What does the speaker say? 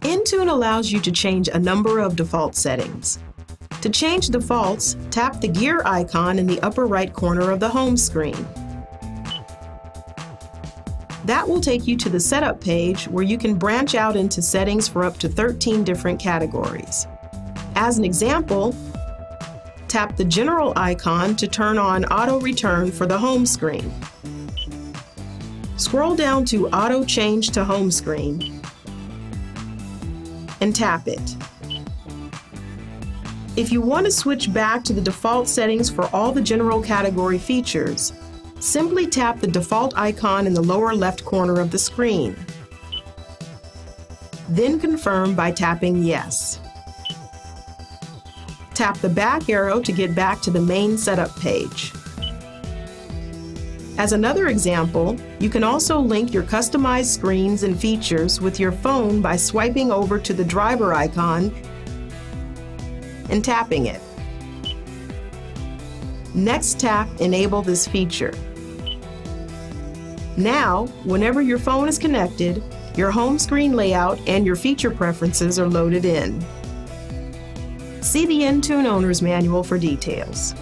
Entune allows you to change a number of default settings. To change defaults, tap the gear icon in the upper right corner of the home screen. That will take you to the setup page where you can branch out into settings for up to 13 different categories. As an example, tap the general icon to turn on auto return for the home screen. Scroll down to auto change to home screen and tap it. If you want to switch back to the default settings for all the general category features, simply tap the default icon in the lower left corner of the screen. Then confirm by tapping Yes. Tap the back arrow to get back to the main setup page. As another example, you can also link your customized screens and features with your phone by swiping over to the driver icon and tapping it. Next, tap Enable this feature. Now, whenever your phone is connected, your home screen layout and your feature preferences are loaded in. See the Entune Owner's Manual for details.